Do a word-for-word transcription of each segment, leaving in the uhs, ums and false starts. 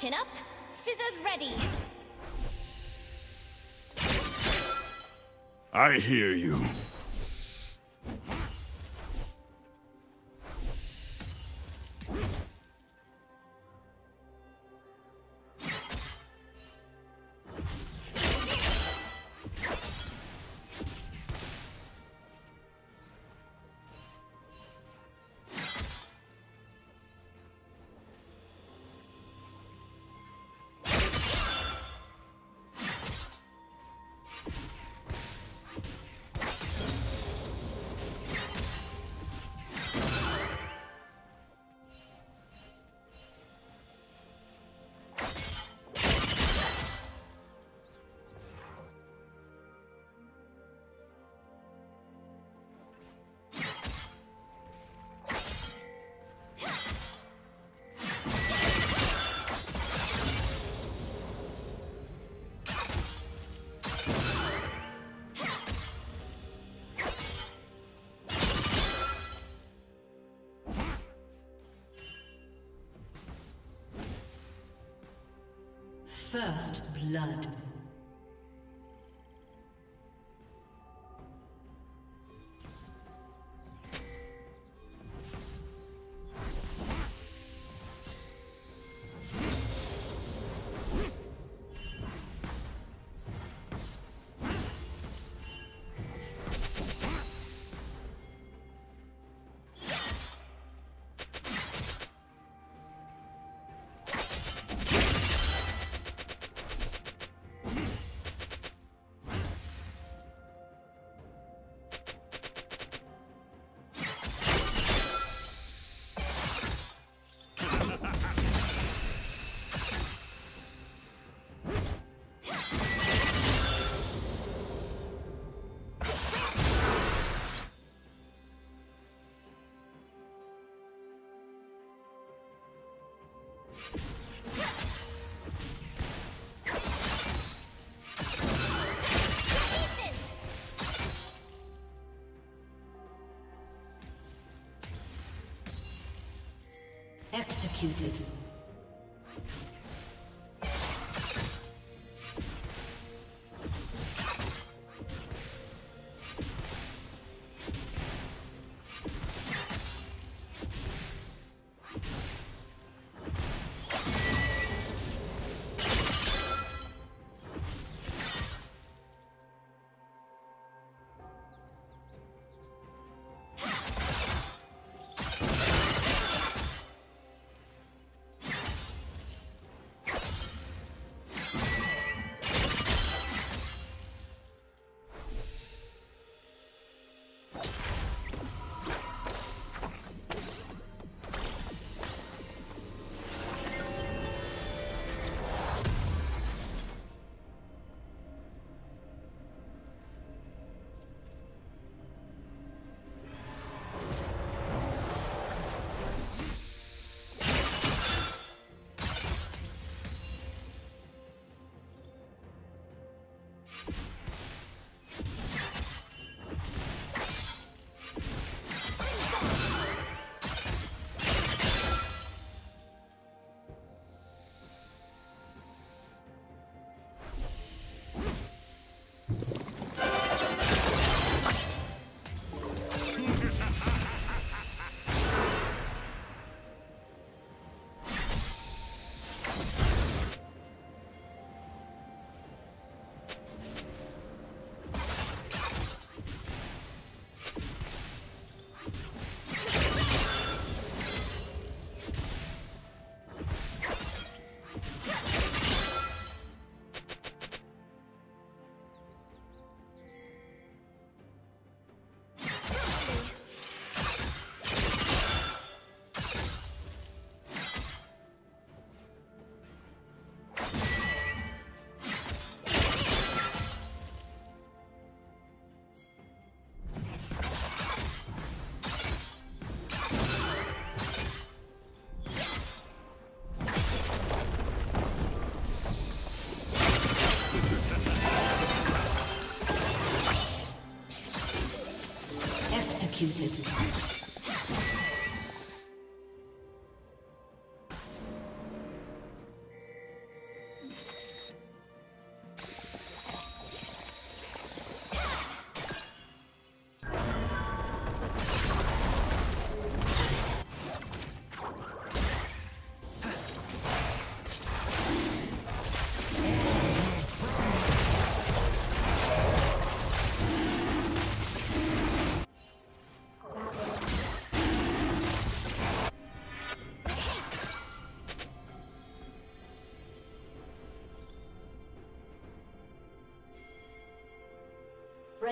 Chin up, scissors ready. I hear you. First blood. Executed. Executed.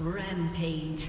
Rampage.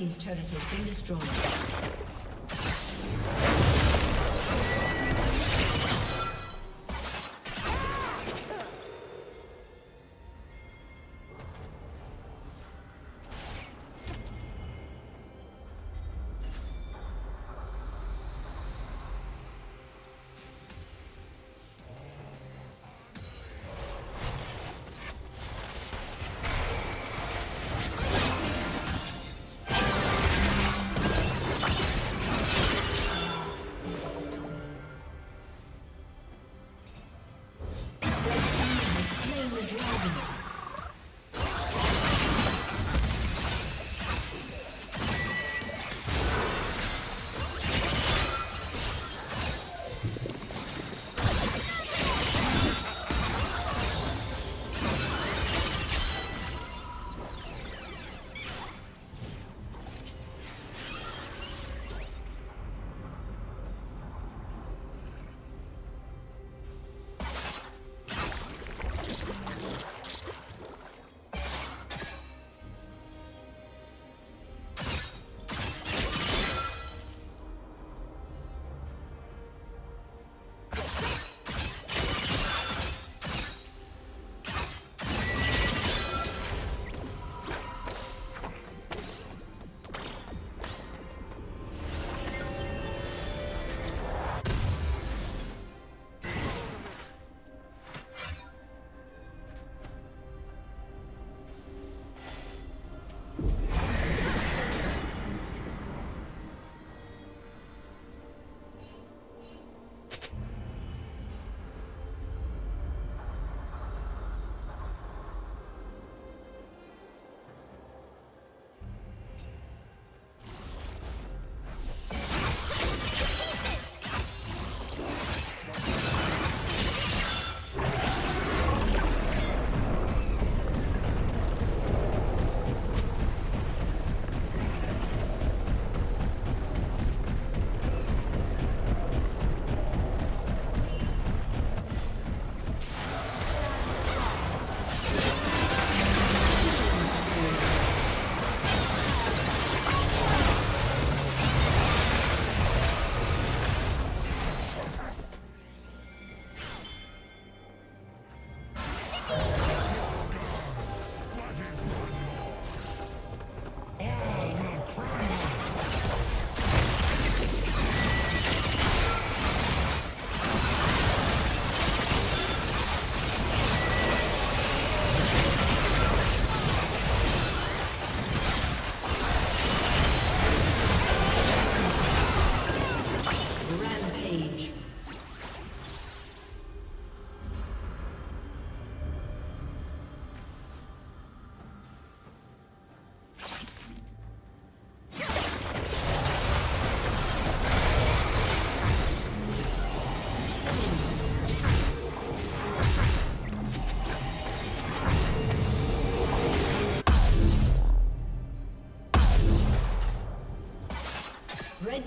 team's turret has been destroyed. Red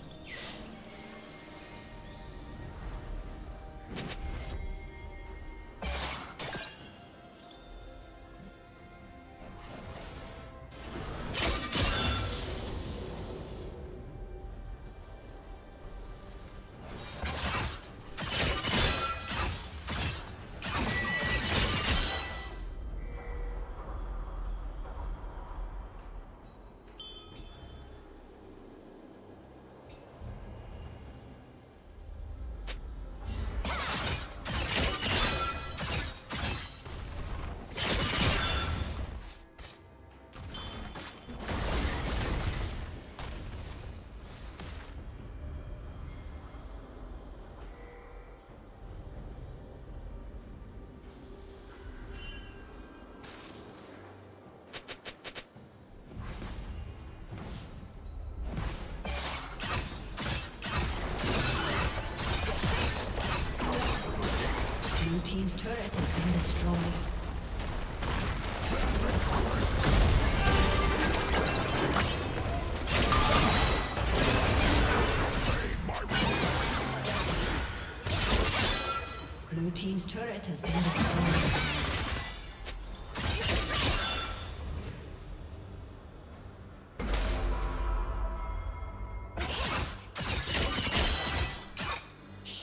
Team's turret has been destroyed. Blue team's turret has been destroyed.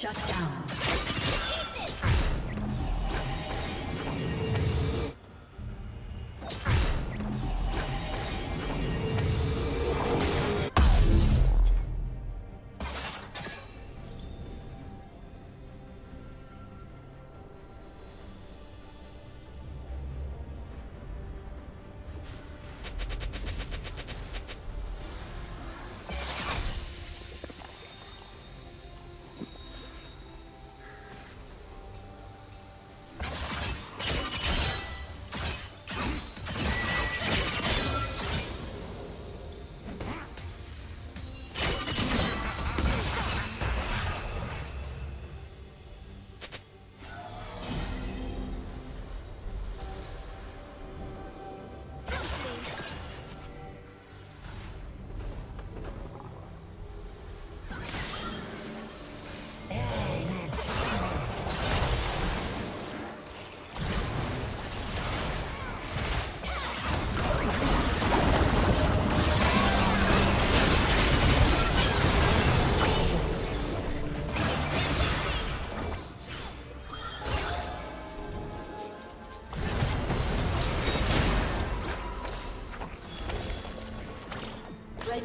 Shut down. The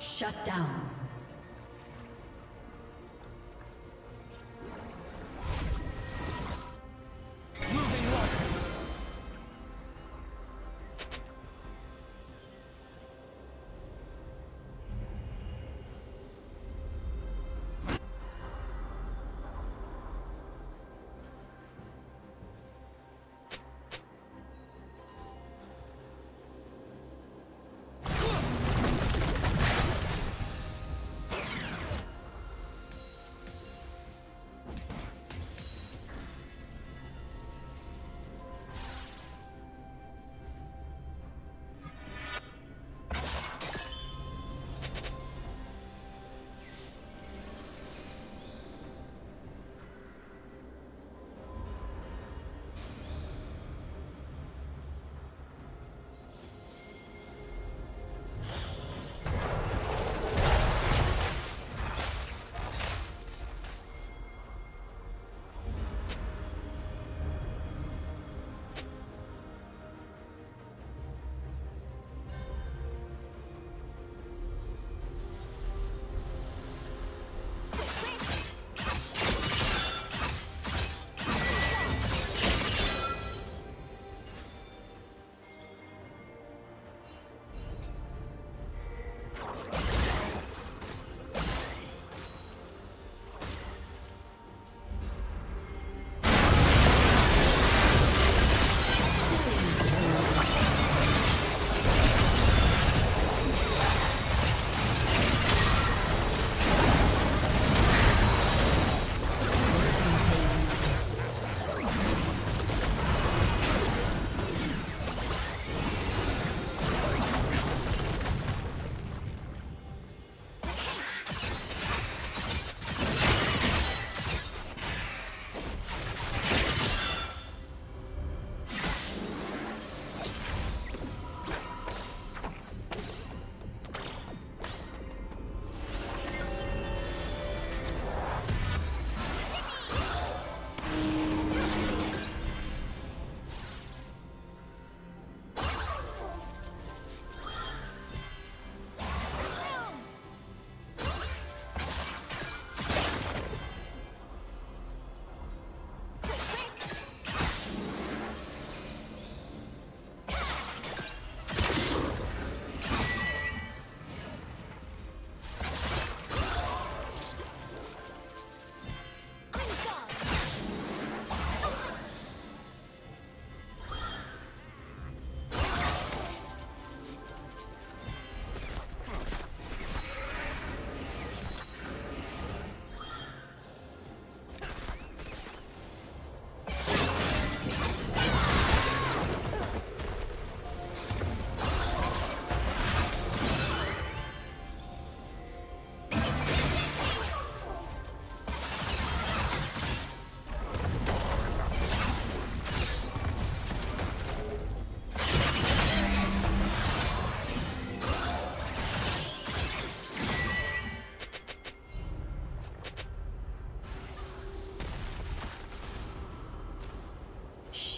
Shut down.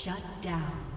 Shut down.